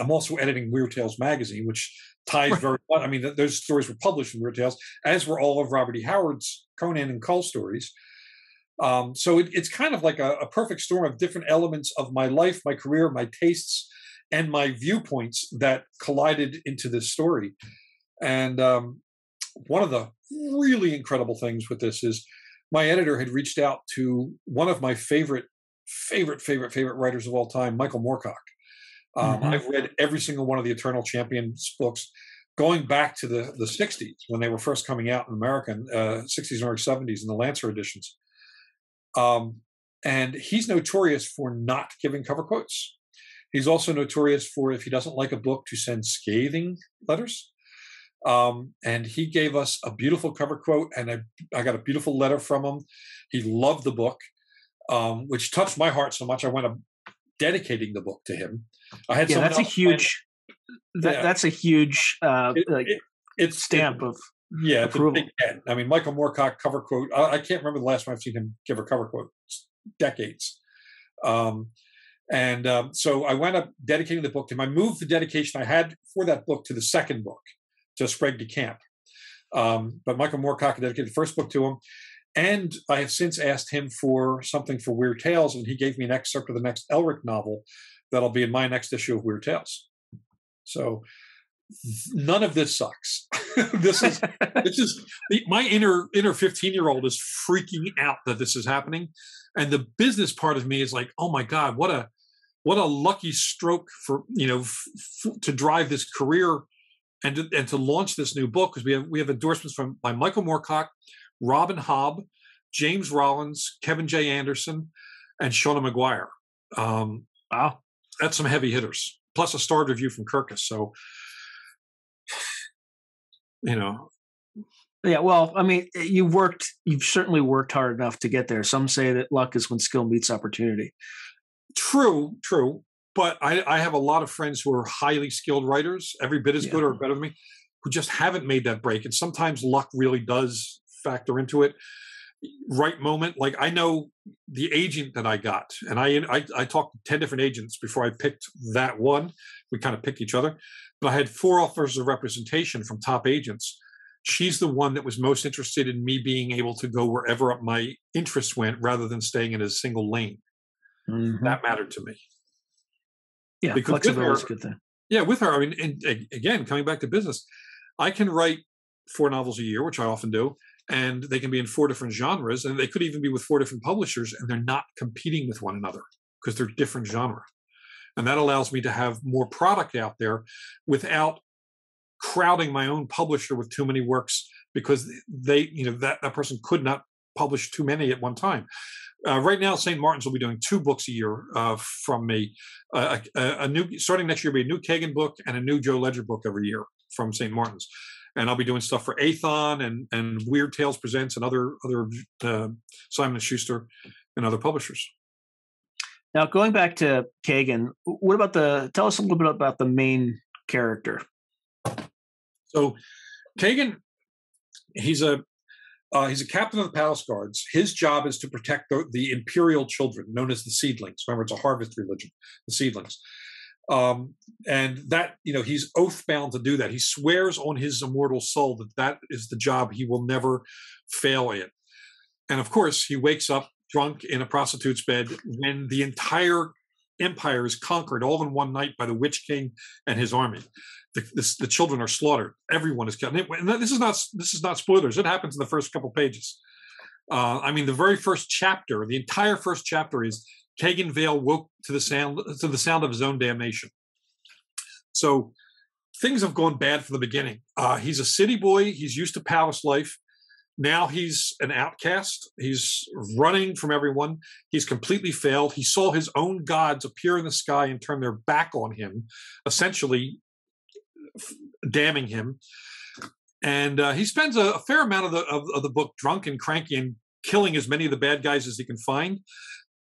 I'm also editing Weird Tales magazine, which ties very much. I mean, those stories were published in Weird Tales, as were all of Robert E. Howard's Conan and Cull stories. So it's kind of like a perfect storm of different elements of my life, my career, my tastes, and my viewpoints that collided into this story. And one of the really incredible things with this is my editor had reached out to one of my favorite writers of all time, Michael Moorcock. I've read every single one of the Eternal Champions books, going back to the 60s when they were first coming out in America, 60s and early 70s in the Lancer editions. And he's notorious for not giving cover quotes. He's also notorious for, if he doesn't like a book, to send scathing letters. And he gave us a beautiful cover quote, and I got a beautiful letter from him. He loved the book, which touched my heart so much I went up dedicating the book to him. I had that's a huge stamp of approval. I mean, Michael Moorcock cover quote. I can't remember the last time I've seen him give a cover quote. It's decades. So I wound up dedicating the book to him. I moved the dedication I had for that book to the second book, to Sprague de Camp. But Michael Moorcock dedicated the first book to him. And I have since asked him for something for Weird Tales, and he gave me an excerpt of the next Elric novel that'll be in my next issue of Weird Tales. So none of this sucks. My inner 15-year-old is freaking out that this is happening. And the business part of me is like, oh my God, what a lucky stroke for, to drive this career and to launch this new book. Because we have endorsements by Michael Moorcock, Robin Hobb, James Rollins, Kevin J. Anderson, and Shauna Maguire. Wow. That's some heavy hitters. Plus a starred review from Kirkus. So, Yeah, well, I mean, you've certainly worked hard enough to get there. Some say that luck is when skill meets opportunity. True. But I have a lot of friends who are highly skilled writers, every bit as good or better than me, who just haven't made that break. And sometimes luck really does factor into it. Right moment. Like, I know the agent that I got, and I talked to 10 different agents before I picked that one. We kind of picked each other. But I had 4 offers of representation from top agents. She's the one that was most interested in me being able to go wherever my interests went rather than staying in a single lane. Mm-hmm. That mattered to me. Yeah, flexibility is a good thing. Yeah, with her, I mean, and again, coming back to business, I can write 4 novels a year, which I often do, and they can be in 4 different genres, and they could even be with 4 different publishers, and they're not competing with one another because they're different genre. And that allows me to have more product out there without crowding my own publisher with too many works, because they, that person could not publish too many at one time. Right now, St. Martin's will be doing 2 books a year from me. Starting next year, will be a new Kagan book and a new Joe Ledger book every year from St. Martin's. And I'll be doing stuff for Athon and Weird Tales Presents and other Simon & Schuster and other publishers. Now, going back to Kagan, tell us a little bit about the main character. So Kagan, he's a captain of the palace guards. His job is to protect the imperial children, known as the seedlings. Remember, it's a harvest religion, the seedlings. And that, he's oath bound to do that. He swears on his immortal soul that is the job he will never fail in. And of course, he wakes up drunk in a prostitute's bed when the entire empire is conquered all in one night by the Witch King and his army. The children are slaughtered. Everyone is killed. And this is not spoilers. It happens in the first couple pages. The very first chapter, the entire first chapter is Kagan Vale woke to the sound of his own damnation. So things have gone bad from the beginning. He's a city boy. He's used to palace life. Now he's an outcast. He's running from everyone. He's completely failed. He saw his own gods appear in the sky and turn their back on him, essentially damning him. And he spends a fair amount of the book drunk and cranky and killing as many of the bad guys as he can find,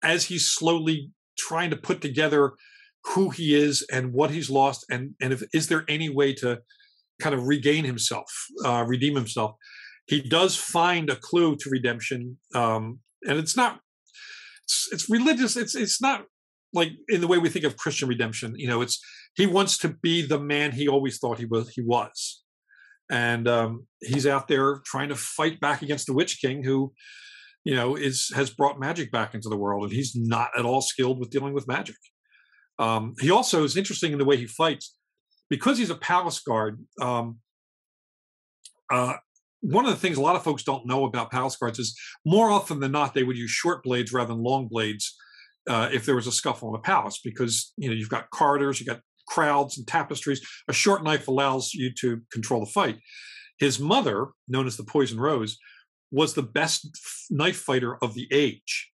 as he's slowly trying to put together who he is and what he's lost, and is there any way to kind of regain himself, redeem himself. He does find a clue to redemption, and it's religious. It's not like in the way we think of Christian redemption. He wants to be the man he always thought he was, and he's out there trying to fight back against the Witch King, who, has brought magic back into the world, and he's not at all skilled with dealing with magic. He also is interesting in the way he fights. Because he's a palace guard, one of the things a lot of folks don't know about palace guards is more often than not, they would use short blades rather than long blades if there was a scuffle in a palace, because you've got corridors, you've got crowds and tapestries. A short knife allows you to control the fight. His mother, known as the Poisoned Rose, was the best knife fighter of the age.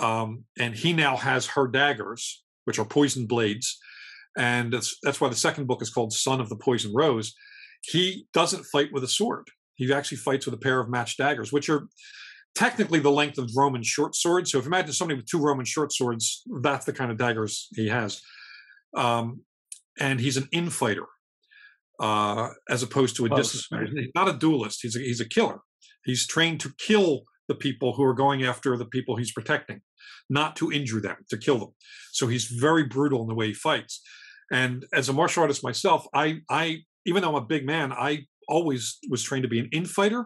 And he now has her daggers, which are poisoned blades. And that's why the second book is called Son of the Poisoned Rose. He doesn't fight with a sword. He actually fights with a pair of matched daggers, which are technically the length of Roman short swords. So if you imagine somebody with two Roman short swords, that's the kind of daggers he has. And he's an infighter as opposed to a distance fighter. He's not a duelist. He's a killer. He's trained to kill the people who are going after the people he's protecting, not to injure them, to kill them. So he's very brutal in the way he fights. And as a martial artist myself, I even though I'm a big man, I always was trained to be an infighter.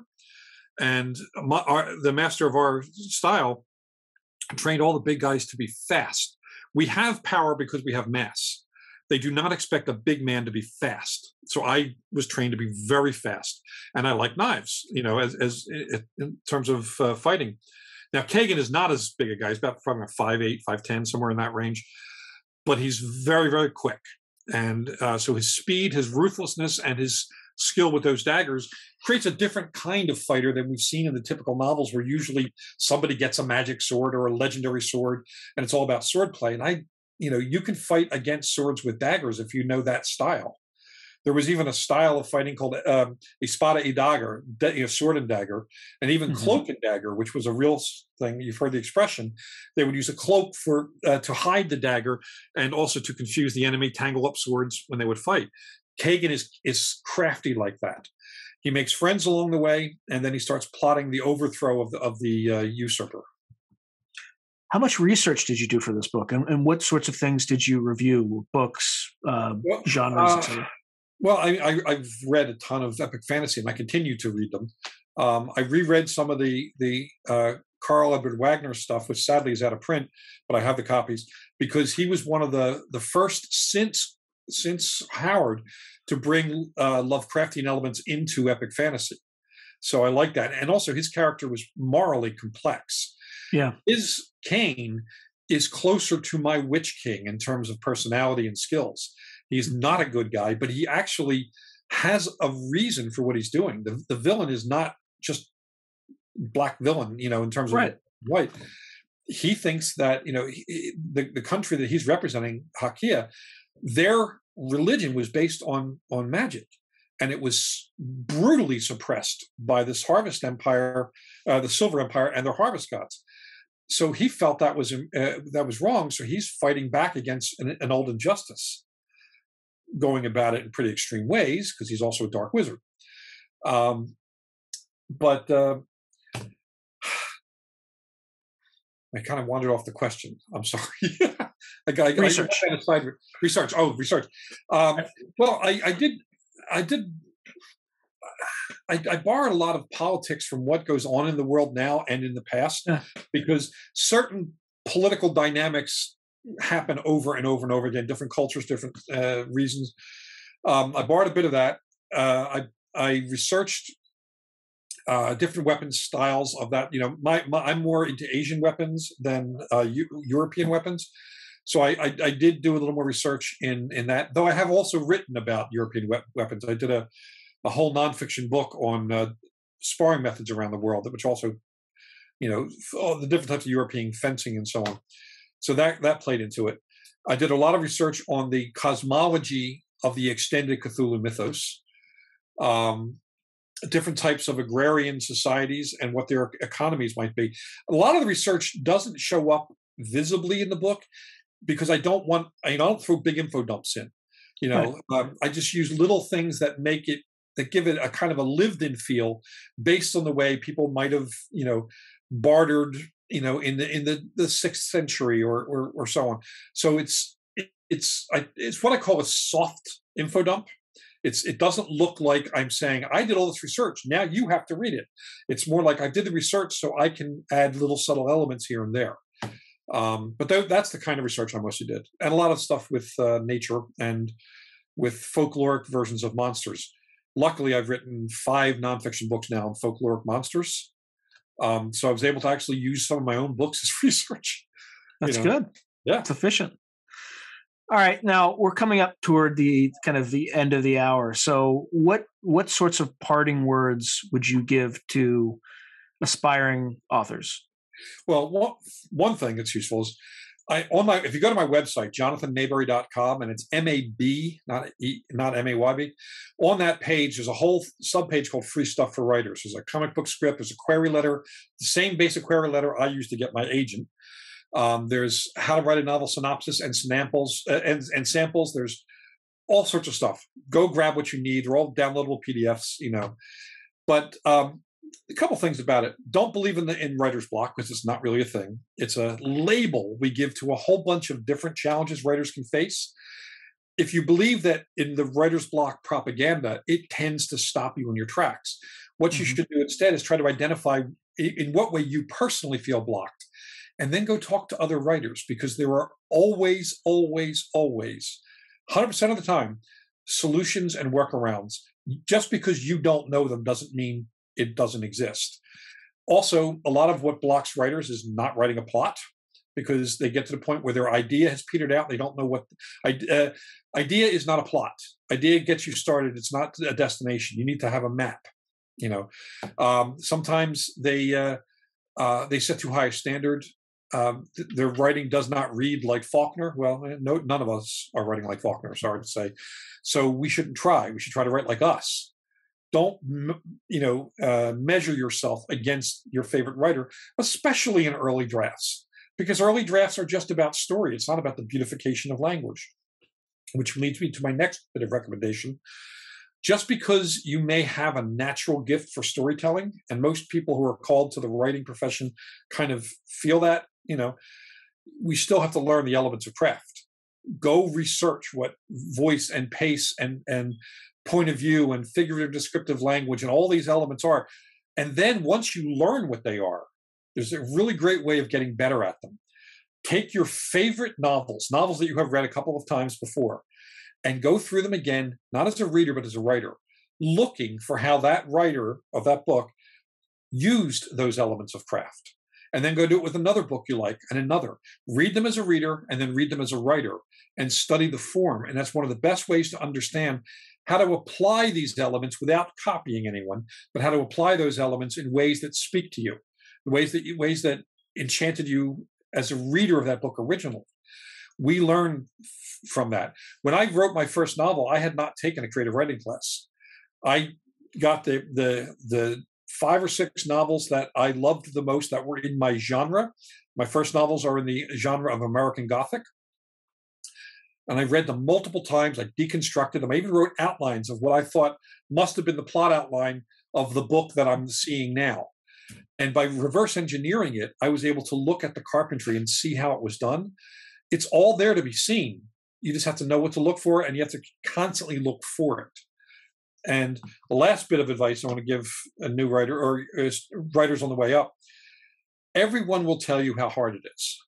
And the master of our style trained all the big guys to be fast. We have power because we have mass. They do not expect a big man to be fast. So I was trained to be very fast, and I like knives, as in terms of fighting. Now, Kagan is not as big a guy. He's about probably 5'8", 5'10", somewhere in that range, but he's very, very quick. And so his speed, his ruthlessness, and his skill with those daggers creates a different kind of fighter than we've seen in the typical novels, where usually somebody gets a magic sword or a legendary sword, and it's all about swordplay. And you can fight against swords with daggers if you know that style. There was even a style of fighting called espada y dagger, sword and dagger, and even cloak and dagger, which was a real thing. You've heard the expression. They would use a cloak to hide the dagger and also to confuse the enemy, tangle up swords when they would fight. Kagan is crafty like that. He makes friends along the way, and then he starts plotting the overthrow of the usurper. How much research did you do for this book, and what sorts of things did you review? Books, genres? Well, I've read a ton of epic fantasy, and I continue to read them. I reread some of the Karl Edward Wagner stuff, which sadly is out of print, but I have the copies, because he was one of the first since Howard to bring Lovecraftian elements into epic fantasy. So I like that. And also his character was morally complex. Yeah. His Kane is closer to my Witch King in terms of personality and skills. He's not a good guy, but he actually has a reason for what he's doing. The villain is not just black villain, in terms of white. He thinks that, the country that he's representing, Hakia, their religion was based on magic, and it was brutally suppressed by this harvest empire, the Silver Empire, and their harvest gods. So he felt that was wrong. So he's fighting back against an old injustice, going about it in pretty extreme ways, because he's also a dark wizard. But I kind of wandered off the question. I'm sorry. Research. Oh, research. Well, I borrowed a lot of politics from what goes on in the world now and in the past, because certain political dynamics happen over and over and over again, different cultures, different reasons. I borrowed a bit of that. I researched different weapons styles of that. I'm more into Asian weapons than European weapons. So I did do a little more research in that, though I have also written about European weapons. I did a whole nonfiction book on sparring methods around the world, which also, all the different types of European fencing and so on. So that played into it. I did a lot of research on the cosmology of the extended Cthulhu mythos, different types of agrarian societies and what their economies might be. A lot of the research doesn't show up visibly in the book because I don't throw big info dumps in. I just use little things that give it a kind of a lived-in feel based on the way people might have, bartered, in the 6th century or so on. So it's what I call a soft info dump. It doesn't look like I'm saying I did all this research, now you have to read it. It's more like I did the research so I can add little subtle elements here and there. But that's the kind of research I mostly did. And a lot of stuff with nature and with folkloric versions of monsters. Luckily, I've written 5 nonfiction books now on folkloric monsters. So I was able to actually use some of my own books as research. That's good. Yeah. It's efficient. All right. Now we're coming up toward the kind of the end of the hour. So what sorts of parting words would you give to aspiring authors? Well, one thing that's useful is if you go to my website, jonathanmaberry.com, and it's M-A-B, not M-A-Y-B, on that page, there's a whole subpage called Free Stuff for Writers. There's a comic book script, there's a query letter, the same basic query letter I used to get my agent. There's how to write a novel synopsis and samples, and samples. There's all sorts of stuff. Go grab what you need. They're all downloadable PDFs, But a couple things about it. Don't believe in writer's block, because it's not really a thing. It's a label we give to a whole bunch of different challenges writers can face. If you believe that in the writer's block propaganda, it tends to stop you in your tracks. What you should do instead is try to identify in what way you personally feel blocked. And then go talk to other writers, because there are always, always, always, 100% of the time, solutions and workarounds. Just because you don't know them doesn't mean it doesn't exist. Also, a lot of what blocks writers is not writing a plot, because they get to the point where their idea has petered out. They don't know what idea is. Not a plot. Idea gets you started. It's not a destination. You need to have a map. Sometimes they set too high a standard. Their writing does not read like Faulkner. Well, no, none of us are writing like Faulkner, sorry to say. So we shouldn't try. We should try to write like us. Don't, measure yourself against your favorite writer, especially in early drafts, because early drafts are just about story. It's not about the beautification of language, which leads me to my next bit of recommendation. Just because you may have a natural gift for storytelling, and most people who are called to the writing profession kind of feel that, we still have to learn the elements of craft. Go research what voice and pace and point of view and figurative descriptive language and all these elements are. And then once you learn what they are, there's a really great way of getting better at them. Take your favorite novels that you have read a couple of times before, and go through them again, not as a reader, but as a writer, looking for how that writer of that book used those elements of craft. And then go do it with another book you like and another. Read them as a reader and then read them as a writer and study the form. And that's one of the best ways to understand how to apply these elements without copying anyone, but how to apply those elements in ways that speak to you, ways that enchanted you as a reader of that book originally. We learn from that. When I wrote my first novel, I had not taken a creative writing class. I got the 5 or 6 novels that I loved the most that were in my genre. My first novels are in the genre of American Gothic. And I read them multiple times. I deconstructed them. I even wrote outlines of what I thought must have been the plot outline of the book that I'm seeing now. And by reverse engineering it, I was able to look at the carpentry and see how it was done. It's all there to be seen. You just have to know what to look for, and you have to constantly look for it. And the last bit of advice I want to give a new writer or writers on the way up: everyone will tell you how hard it is.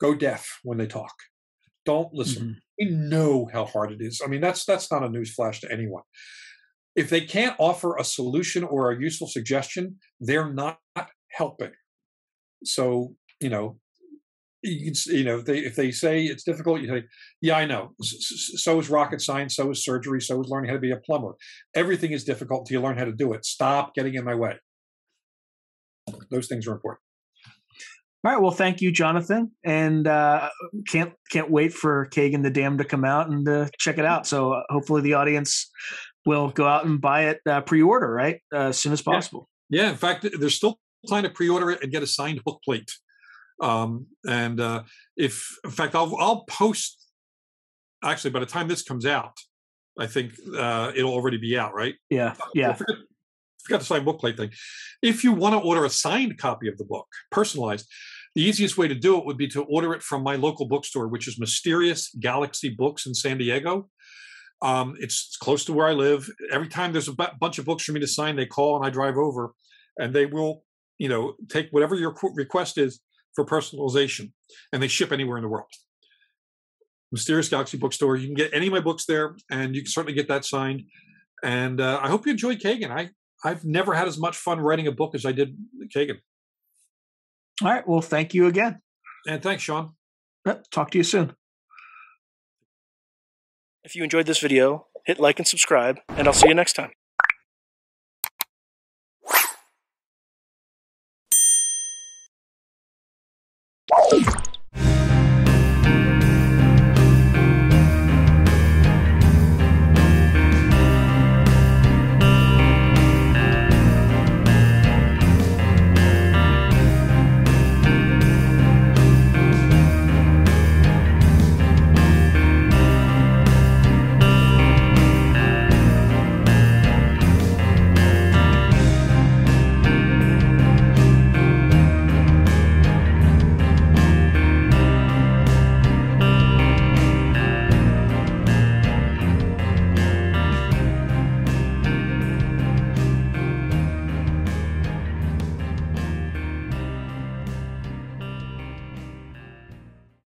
Go deaf when they talk. Don't listen. We know how hard it is. I mean, that's not a newsflash to anyone. If they can't offer a solution or a useful suggestion, they're not helping. So, if they say it's difficult, you say, yeah, I know. So is rocket science. So is surgery. So is learning how to be a plumber. Everything is difficult until you learn how to do it. Stop getting in my way. Those things are important. All right. Well, thank you, Jonathan. And can't wait for Kagan the Damned to come out and check it out. So hopefully the audience will go out and buy it pre-order, right? As soon as possible. Yeah. In fact, there's still time to pre-order it and get a signed book plate. I'll post, actually, by the time this comes out, I think it'll already be out, right? Yeah. Yeah. Forgot the signed book plate thing. If you want to order a signed copy of the book, personalized, the easiest way to do it would be to order it from my local bookstore, which is Mysterious Galaxy Books in San Diego. It's close to where I live. Every time there's a bunch of books for me to sign, they call and I drive over, and they will, take whatever your request is, for personalization, and they ship anywhere in the world. Mysterious Galaxy Bookstore. You can get any of my books there, and you can certainly get that signed. And I hope you enjoyed Kagan. I've never had as much fun writing a book as I did Kagan. All right. Well, thank you again. And thanks, Sean. Talk to you soon. If you enjoyed this video, hit like and subscribe, and I'll see you next time.